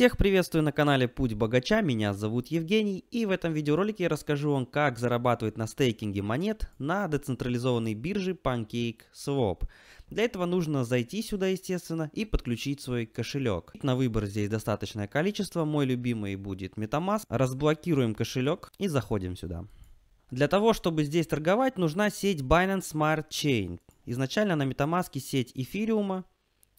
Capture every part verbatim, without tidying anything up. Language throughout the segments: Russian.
Всех приветствую на канале Путь Богача, меня зовут Евгений, и в этом видеоролике я расскажу вам, как зарабатывать на стейкинге монет на децентрализованной бирже PancakeSwap. Для этого нужно зайти сюда, естественно, и подключить свой кошелек. На выбор здесь достаточное количество, мой любимый будет Metamask. Разблокируем кошелек и заходим сюда. Для того, чтобы здесь торговать, нужна сеть Binance Smart Chain. Изначально на Metamask сеть Ethereum.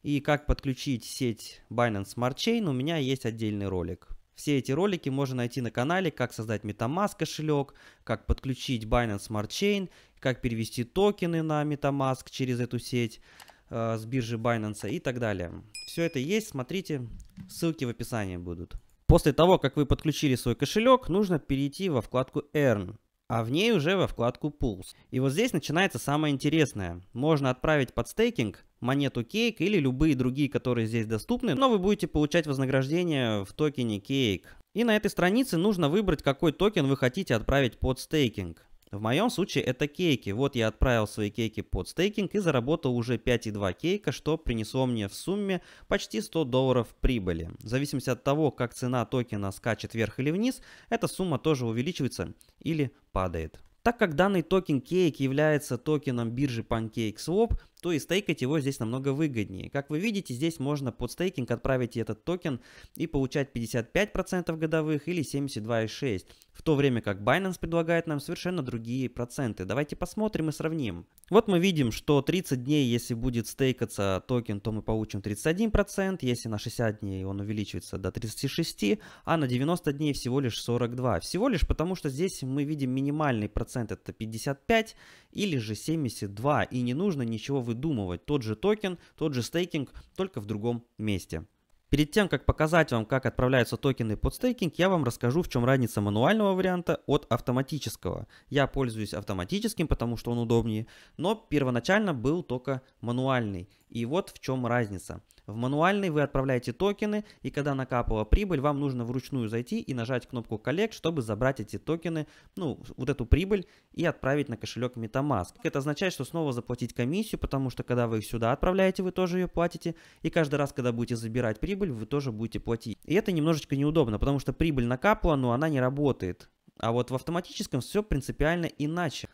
И как подключить сеть Binance Smart Chain, у меня есть отдельный ролик. Все эти ролики можно найти на канале, как создать Metamask кошелек, как подключить Binance Smart Chain, как перевести токены на Metamask через эту сеть э, с биржи Binance и так далее. Все это есть, смотрите, ссылки в описании будут. После того, как вы подключили свой кошелек, нужно перейти во вкладку Earn. А в ней уже во вкладку Pools. И вот здесь начинается самое интересное. Можно отправить под стейкинг монету Cake или любые другие, которые здесь доступны, но вы будете получать вознаграждение в токене Cake. И на этой странице нужно выбрать, какой токен вы хотите отправить под стейкинг. В моем случае это кейки. Вот я отправил свои кейки под стейкинг и заработал уже пять и два кейка, что принесло мне в сумме почти сто долларов прибыли. В зависимости от того, как цена токена скачет вверх или вниз, эта сумма тоже увеличивается или падает. Так как данный токен Cake является токеном биржи PancakeSwap, то и стейкать его здесь намного выгоднее. Как вы видите, здесь можно под стейкинг отправить этот токен и получать пятьдесят пять процентов годовых или семьдесят два и шесть процента, в то время как Binance предлагает нам совершенно другие проценты. Давайте посмотрим и сравним. Вот мы видим, что тридцать дней, если будет стейкаться токен, то мы получим тридцать один процент, если на шестьдесят дней он увеличивается до тридцати шести процентов, а на девяносто дней всего лишь сорок два процента. Всего лишь потому, что здесь мы видим минимальный процент. Это пятьдесят пять или же семьдесят два, и не нужно ничего выдумывать. Тот же токен, тот же стейкинг, только в другом месте. Перед тем, как показать вам, как отправляются токены под стейкинг, я вам расскажу, в чем разница мануального варианта от автоматического. Я пользуюсь автоматическим, потому что он удобнее, но первоначально был только мануальный. И вот в чем разница. В мануальный вы отправляете токены, и когда накапала прибыль, вам нужно вручную зайти и нажать кнопку Collect, чтобы забрать эти токены, ну, вот эту прибыль, и отправить на кошелек Metamask. Это означает, что снова заплатить комиссию, потому что когда вы их сюда отправляете, вы тоже ее платите, и каждый раз, когда будете забирать прибыль, вы тоже будете платить. И это немножечко неудобно, потому что прибыль накапала, но она не работает. А вот в автоматическом все принципиально иначе.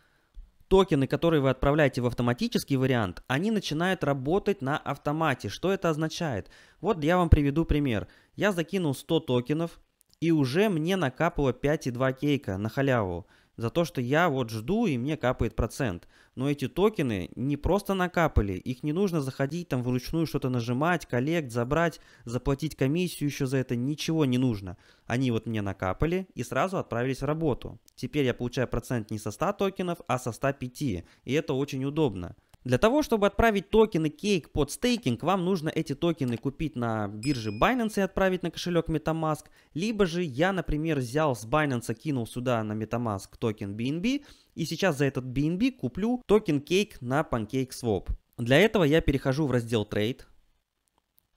Токены, которые вы отправляете в автоматический вариант, они начинают работать на автомате. Что это означает? Вот я вам приведу пример. Я закинул сто токенов, и уже мне накапало пять и два кейка на халяву. За то, что я вот жду, и мне капает процент. Но эти токены не просто накапали. Их не нужно заходить там вручную что-то нажимать, коллект, забрать, заплатить комиссию еще за это. Ничего не нужно. Они вот мне накапали и сразу отправились в работу. Теперь я получаю процент не со ста токенов, а со ста пяти. И это очень удобно. Для того, чтобы отправить токены Cake под стейкинг, вам нужно эти токены купить на бирже Binance и отправить на кошелек Metamask. Либо же я, например, взял с Binance, кинул сюда на Metamask токен би эн би, и сейчас за этот би эн би куплю токен Cake на PancakeSwap. Для этого я перехожу в раздел Трейд.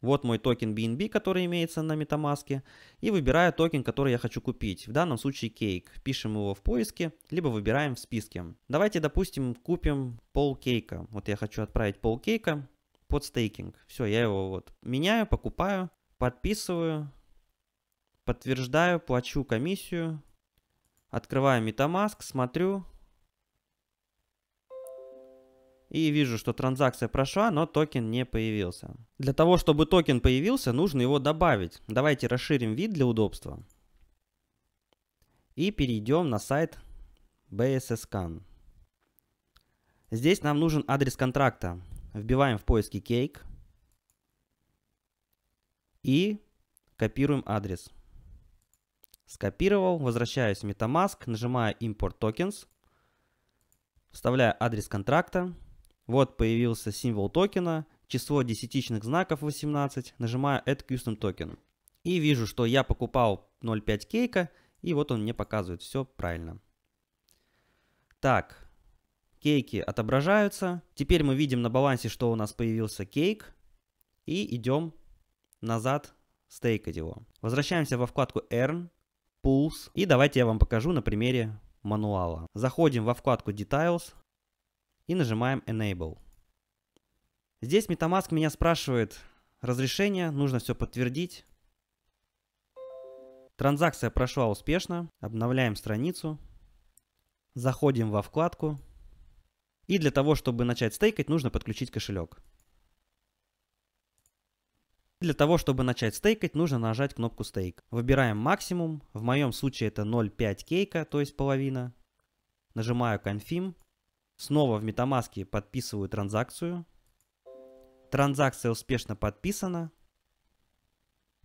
Вот мой токен би эн би, который имеется на Metamask, и выбираю токен, который я хочу купить, в данном случае Cake. Пишем его в поиске, либо выбираем в списке. Давайте, допустим, купим пол кейка. Вот я хочу отправить пол кейка под стейкинг. Все, я его вот меняю, покупаю, подписываю, подтверждаю, плачу комиссию, открываю Metamask, смотрю. И вижу, что транзакция прошла, но токен не появился. Для того, чтобы токен появился, нужно его добавить. Давайте расширим вид для удобства. И перейдем на сайт би эс эс скан. Здесь нам нужен адрес контракта. Вбиваем в поиске Cake. И копируем адрес. Скопировал. Возвращаюсь в Metamask. Нажимаю Import Tokens. Вставляю адрес контракта. Вот появился символ токена, число десятичных знаков восемнадцать, нажимаю Add Custom Token. И вижу, что я покупал ноль пять кейка, и вот он мне показывает, все правильно. Так, кейки отображаются. Теперь мы видим на балансе, что у нас появился кейк, и идем назад стейкать его. Возвращаемся во вкладку Earn, Pools, и давайте я вам покажу на примере мануала. Заходим во вкладку Details, и нажимаем Enable. Здесь Metamask меня спрашивает разрешение, нужно все подтвердить. Транзакция прошла успешно. Обновляем страницу. Заходим во вкладку. И для того, чтобы начать стейкать, нужно подключить кошелек. Для того, чтобы начать стейкать, нужно нажать кнопку «Стейк». Выбираем максимум. В моем случае это ноль целых пять десятых кейка, то есть половина. Нажимаю «Confirm». Снова в Metamask подписываю транзакцию. Транзакция успешно подписана.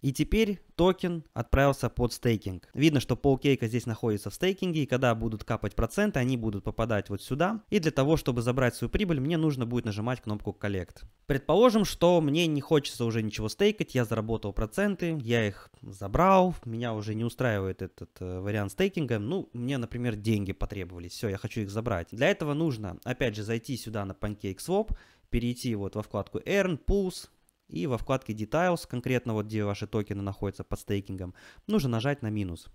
И теперь токен отправился под стейкинг. Видно, что полкейка здесь находится в стейкинге, и когда будут капать проценты, они будут попадать вот сюда. И для того, чтобы забрать свою прибыль, мне нужно будет нажимать кнопку «Collect». Предположим, что мне не хочется уже ничего стейкать, я заработал проценты, я их забрал, меня уже не устраивает этот э, вариант стейкинга. Ну, мне, например, деньги потребовались, все, я хочу их забрать. Для этого нужно, опять же, зайти сюда на PancakeSwap, перейти вот во вкладку Earn, Pulse. И во вкладке Details, конкретно вот где ваши токены находятся под стейкингом, нужно нажать на минус.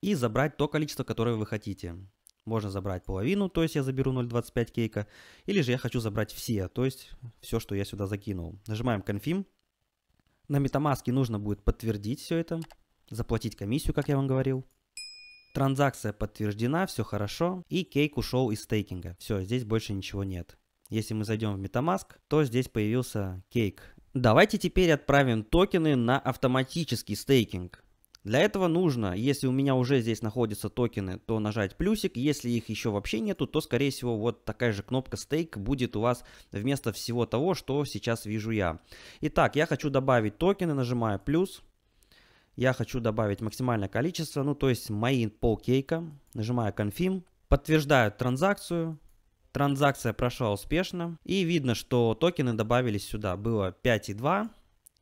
И забрать то количество, которое вы хотите. Можно забрать половину, то есть я заберу ноль целых двадцать пять сотых кейка. Или же я хочу забрать все, то есть все, что я сюда закинул. Нажимаем Confirm. На Metamask нужно будет подтвердить все это. Заплатить комиссию, как я вам говорил. Транзакция подтверждена, все хорошо. И кейк ушел из стейкинга. Все, здесь больше ничего нет. Если мы зайдем в Metamask, то здесь появился кейк. Давайте теперь отправим токены на автоматический стейкинг. Для этого нужно, если у меня уже здесь находятся токены, то нажать плюсик. Если их еще вообще нету, то, скорее всего, вот такая же кнопка «Стейк» будет у вас вместо всего того, что сейчас вижу я. Итак, я хочу добавить токены, нажимаю «Плюс». Я хочу добавить максимальное количество, ну, то есть мои полкейка. Нажимаю «Confirm». Подтверждаю транзакцию. Транзакция прошла успешно, и видно, что токены добавились сюда. Было пять целых две десятых,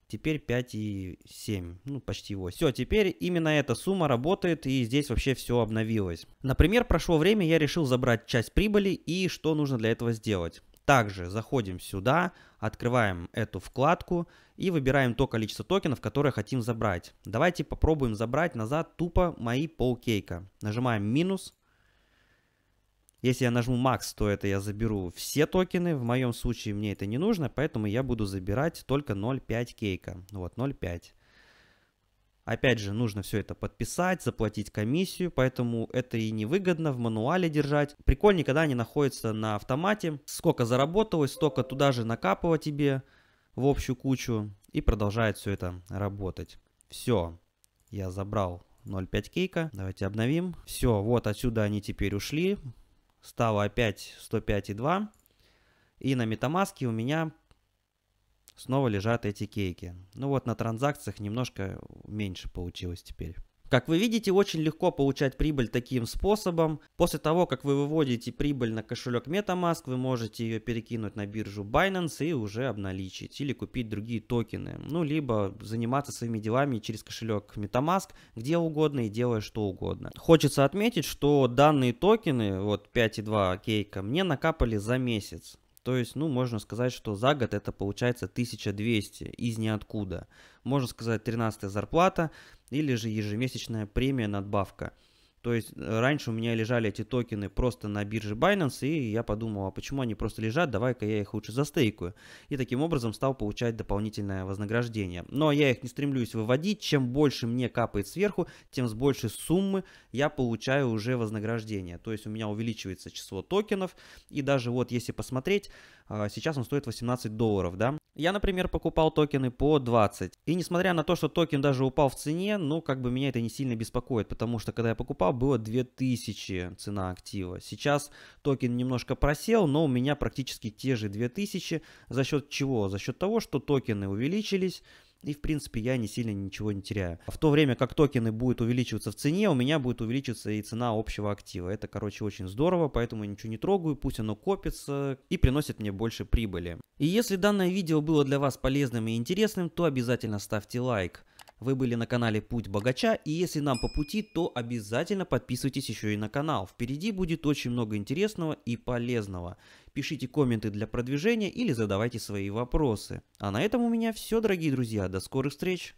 теперь пять целых семь десятых, ну почти восемь. Все, теперь именно эта сумма работает, и здесь вообще все обновилось. Например, прошло время, я решил забрать часть прибыли, и что нужно для этого сделать? Также заходим сюда, открываем эту вкладку и выбираем то количество токенов, которые хотим забрать. Давайте попробуем забрать назад тупо мои полкейка. Нажимаем минус. Если я нажму макс, то это я заберу все токены. В моем случае мне это не нужно, поэтому я буду забирать только ноль целых пять десятых кейка. Вот, ноль целых пять десятых. Опять же, нужно все это подписать, заплатить комиссию, поэтому это и невыгодно в мануале держать. Прикольнее, когда они находятся на автомате. Сколько заработалось, столько туда же накапало тебе в общую кучу. И продолжает все это работать. Все, я забрал ноль целых пять десятых кейка. Давайте обновим. Все, вот отсюда они теперь ушли. Стало опять сто пять целых две десятых. И на Metamask у меня снова лежат эти кейки. Ну вот на транзакциях немножко меньше получилось теперь. Как вы видите, очень легко получать прибыль таким способом. После того, как вы выводите прибыль на кошелек Metamask, вы можете ее перекинуть на биржу Binance и уже обналичить или купить другие токены. Ну, либо заниматься своими делами через кошелек Metamask, где угодно и делая что угодно. Хочется отметить, что данные токены, вот пять целых две десятых кейка, мне накапали за месяц. То есть, ну, можно сказать, что за год это получается тысяча двести из ниоткуда. Можно сказать, тринадцатая зарплата или же ежемесячная премия надбавка. То есть, раньше у меня лежали эти токены просто на бирже Binance, и я подумал, а почему они просто лежат, давай-ка я их лучше застейкаю. И таким образом стал получать дополнительное вознаграждение. Но я их не стремлюсь выводить, чем больше мне капает сверху, тем с большей суммы я получаю уже вознаграждение. То есть, у меня увеличивается число токенов, и даже вот если посмотреть, сейчас он стоит восемнадцать долларов, да. Я, например, покупал токены по двадцать, и несмотря на то, что токен даже упал в цене, ну, как бы меня это не сильно беспокоит, потому что, когда я покупал, было две тысячи цена актива. Сейчас токен немножко просел, но у меня практически те же две тысячи. За счет чего? За счет того, что токены увеличились, и, в принципе, я не сильно ничего не теряю. В то время как токены будут увеличиваться в цене, у меня будет увеличиваться и цена общего актива. Это, короче, очень здорово, поэтому я ничего не трогаю, пусть оно копится и приносит мне больше прибыли. И если данное видео было для вас полезным и интересным, то обязательно ставьте лайк. Вы были на канале Путь Богача, и если нам по пути, то обязательно подписывайтесь еще и на канал. Впереди будет очень много интересного и полезного. Пишите комменты для продвижения или задавайте свои вопросы. А на этом у меня все, дорогие друзья. До скорых встреч!